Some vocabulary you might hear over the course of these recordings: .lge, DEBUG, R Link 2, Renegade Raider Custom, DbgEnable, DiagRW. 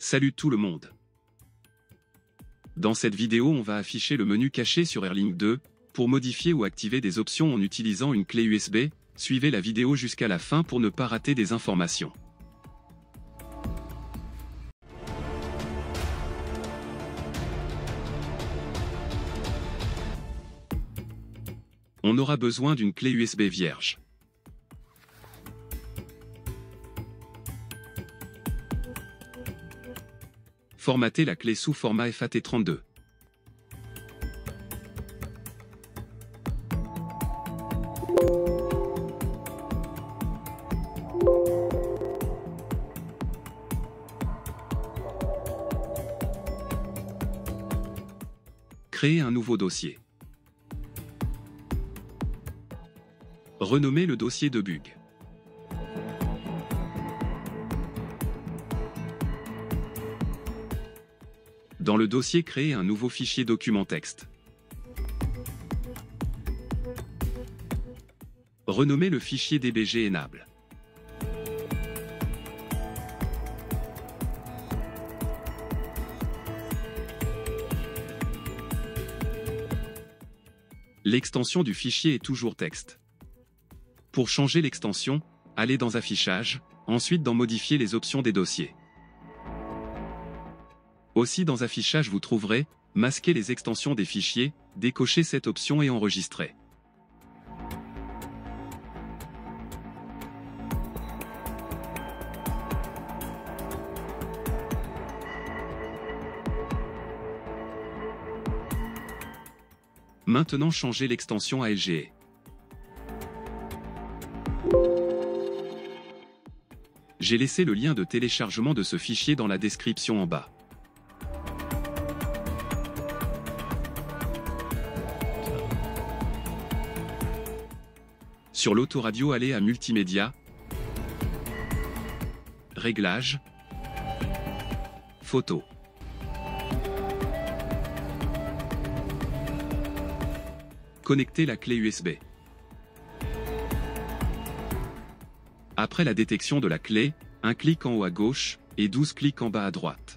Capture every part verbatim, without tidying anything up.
Salut tout le monde. Dans cette vidéo, on va afficher le menu caché sur R Link deux, pour modifier ou activer des options en utilisant une clé U S B, suivez la vidéo jusqu'à la fin pour ne pas rater des informations. On aura besoin d'une clé U S B vierge. Formatez la clé sous format F A T trente-deux. Créez un nouveau dossier. Renommez le dossier D E B U G. Dans le dossier, créez un nouveau fichier document texte. Renommez le fichier DbgEnable. L'extension du fichier est toujours texte. Pour changer l'extension, allez dans Affichage, ensuite dans Modifier les options des dossiers. Aussi dans Affichage vous trouverez « Masquer les extensions des fichiers », décochez cette option et enregistrez. Maintenant changez l'extension à L G E. J'ai laissé le lien de téléchargement de ce fichier dans la description en bas. Sur l'autoradio, allez à Multimédia, Réglages, Photos. Connectez la clé U S B. Après la détection de la clé, un clic en haut à gauche et douze clics en bas à droite.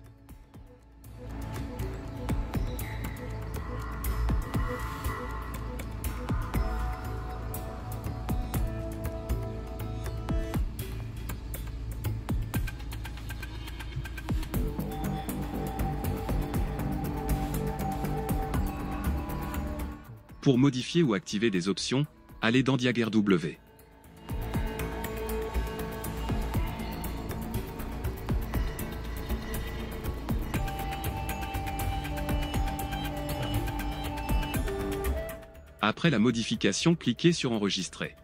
Pour modifier ou activer des options, allez dans DiagRW. Après la modification, cliquez sur Enregistrer.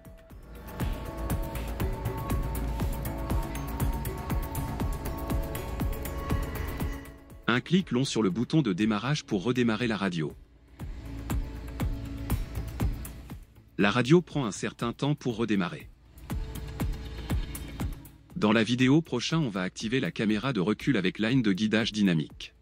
Un clic long sur le bouton de démarrage pour redémarrer la radio. La radio prend un certain temps pour redémarrer. Dans la vidéo prochaine, on va activer la caméra de recul avec line de guidage dynamique.